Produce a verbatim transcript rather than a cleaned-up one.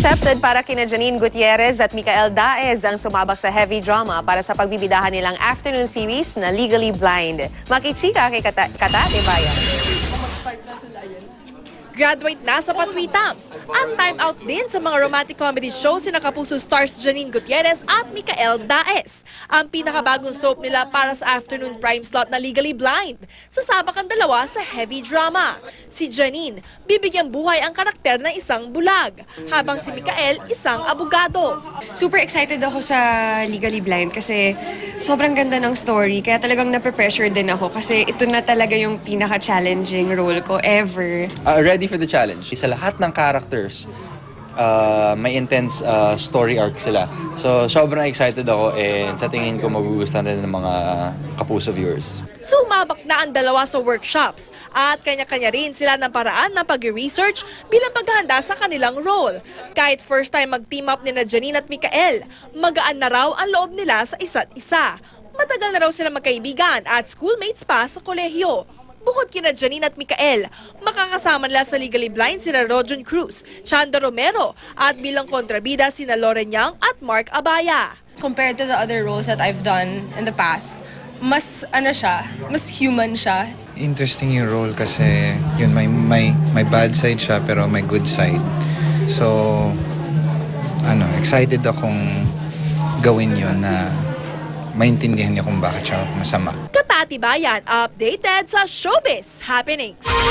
Accepted para kina Janine Gutierrez at Mikael Daez ang sumabak sa heavy drama para sa pagbibidahan nilang afternoon series na Legally Blind. Makichika kay Kata, Kata de Bayan. Graduate na sa patwitams at time out din sa mga romantic comedy shows si Nakapuso stars Janine Gutierrez at Mikael Daez. Ang pinakabagong soap nila para sa afternoon prime slot na Legally Blind. Sasabak ang dalawa sa heavy drama. Si Janine, bibigyang buhay ang karakter ng isang bulag, habang si Mikael, isang abogado. Super excited ako sa Legally Blind kasi sobrang ganda ng story. Kaya talagang nape-pressure din ako kasi ito na talaga yung pinaka-challenging role ko ever. Uh, ready for the challenge. Sa lahat ng characters, uh, may intense uh, story arc sila. So sobrang excited ako and sa tingin ko magugustuhan rin ng mga Kapuso viewers. Sumabak na ang dalawa sa workshops at kanya-kanya rin sila ng paraan ng pag-research bilang paghahanda sa kanilang role. Kahit first time mag-team up ni na Janine at Mikael, magaan na raw ang loob nila sa isa't isa. Matagal na raw sila magkaibigan at schoolmates pa sa kolehiyo. Bukod kina Janine at Mikael, makakasama nila sa Legally Blind sina Rodjun Cruz, Chanda Romero at bilang kontrabida sina Yang at Mark Abaya. Compared to the other roles that I've done in the past, mas ano siya, mas human siya. Interesting yung role kasi yun, may, may, may bad side siya pero may good side. So, ano, excited akong gawin yun na maintindihan niyo kung bakit siya masama. Kata Tibayan, updated sa Showbiz Happenings.